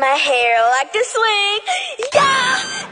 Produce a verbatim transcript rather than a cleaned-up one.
my hair like a swing. Yeah!